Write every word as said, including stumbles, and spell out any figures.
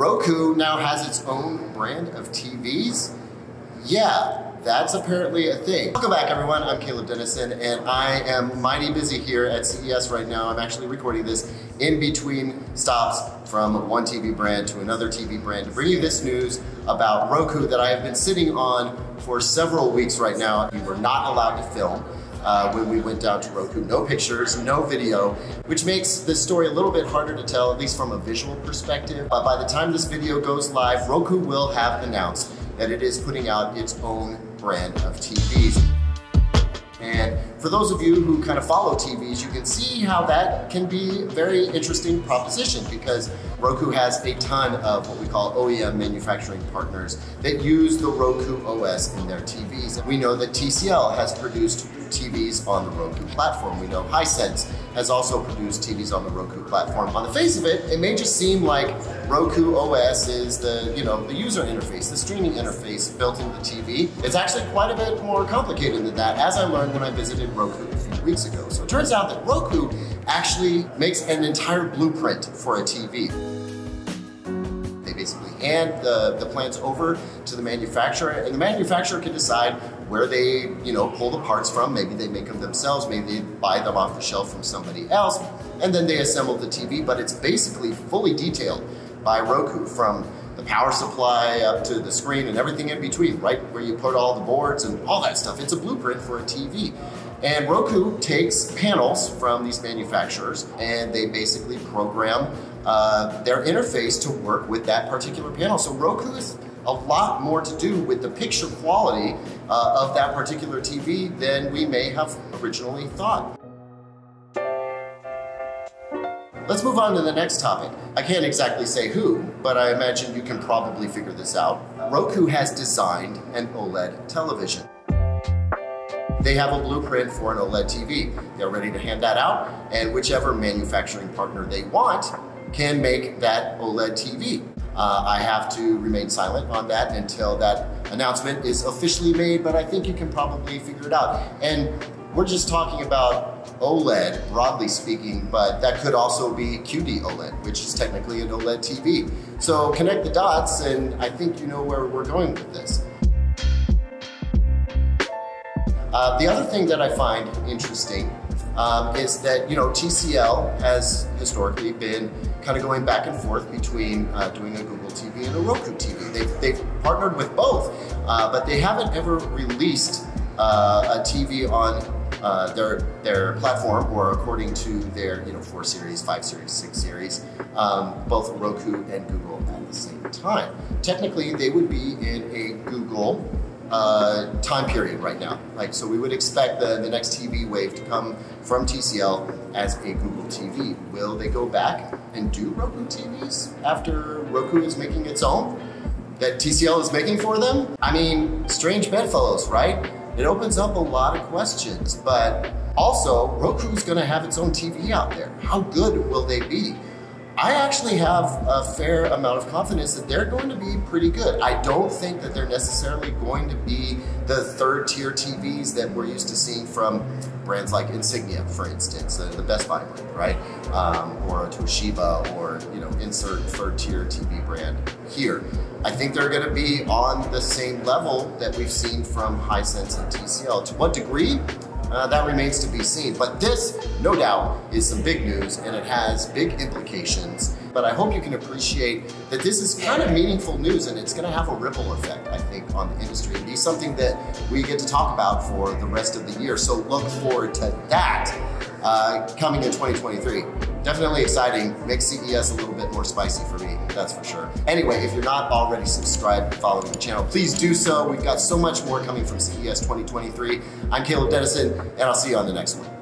Roku now has its own brand of T Vs. Yeah, that's apparently a thing. Welcome back, everyone. I'm Caleb Denison, and I am mighty busy here at C E S right now. I'm actually recording this in between stops from one T V brand to another T V brand to bring you this news about Roku that I have been sitting on for several weeks right now. You were not allowed to film Uh, when we went down to Roku. No pictures, no video, which makes this story a little bit harder to tell, at least from a visual perspective. But by the time this video goes live, Roku will have announced that it is putting out its own brand of T Vs. And for those of you who kind of follow T Vs, you can see how that can be a very interesting proposition, because Roku has a ton of what we call O E M manufacturing partners that use the Roku O S in their T Vs. We know that T C L has produced T Vs on the Roku platform. We know Hisense has also produced T Vs on the Roku platform. On the face of it, it may just seem like Roku O S is the, you know, the user interface, the streaming interface built into the T V. It's actually quite a bit more complicated than that, as I learned when I visited Roku a few weeks ago. So it turns out that Roku actually makes an entire blueprint for a T V. They basically hand the, the plans over to the manufacturer, and the manufacturer can decide where they, you know, pull the parts from. Maybe they make them themselves, maybe they buy them off the shelf from somebody else, and then they assemble the T V, but it's basically fully detailed by Roku, from the power supply up to the screen and everything in between, right where you put all the boards and all that stuff. It's a blueprint for a T V. And Roku takes panels from these manufacturers, and they basically program uh, their interface to work with that particular panel. So Roku is a lot more to do with the picture quality uh, of that particular T V than we may have originally thought. Let's move on to the next topic. I can't exactly say who, but I imagine you can probably figure this out. Roku has designed an OLED television. They have a blueprint for an OLED T V. They're ready to hand that out, and whichever manufacturing partner they want can make that OLED T V. Uh, I have to remain silent on that until that announcement is officially made, but I think you can probably figure it out. And we're just talking about OLED, broadly speaking, but that could also be Q D OLED, which is technically an OLED T V. So connect the dots, and I think you know where we're going with this. Uh, the other thing that I find interesting um, is that, you know, T C L has historically been kind of going back and forth between uh, doing a Google T V and a Roku T V. They've, they've partnered with both, uh, but they haven't ever released uh, a T V on uh, their their platform, or according to their, you know, four series, five series, six series, um, both Roku and Google at the same time. Technically, they would be in a Google Uh, time period right now. Like, so we would expect the, the next T V wave to come from T C L as a Google T V. Will they go back and do Roku T Vs after Roku is making its own that T C L is making for them? I mean, strange bedfellows, right? It opens up a lot of questions, but also Roku's gonna have its own T V out there. How good will they be? I actually have a fair amount of confidence that they're going to be pretty good. I don't think that they're necessarily going to be the third tier T Vs that we're used to seeing from brands like Insignia, for instance, the Best Buy brand, right? Um, or a Toshiba, or, you know, insert third tier T V brand here. I think they're going to be on the same level that we've seen from Hisense and T C L. To what degree? Uh, that remains to be seen, but this, no doubt, is some big news, and it has big implications. But I hope you can appreciate that this is kind of meaningful news, and it's going to have a ripple effect, I think, on the industry. It'll be something that we get to talk about for the rest of the year, so look forward to that uh, coming in twenty twenty-three. Definitely exciting. Makes C E S a little bit more spicy for me, that's for sure. Anyway, if you're not already subscribed and following the channel, please do so. We've got so much more coming from C E S twenty twenty-three. I'm Caleb Denison, and I'll see you on the next one.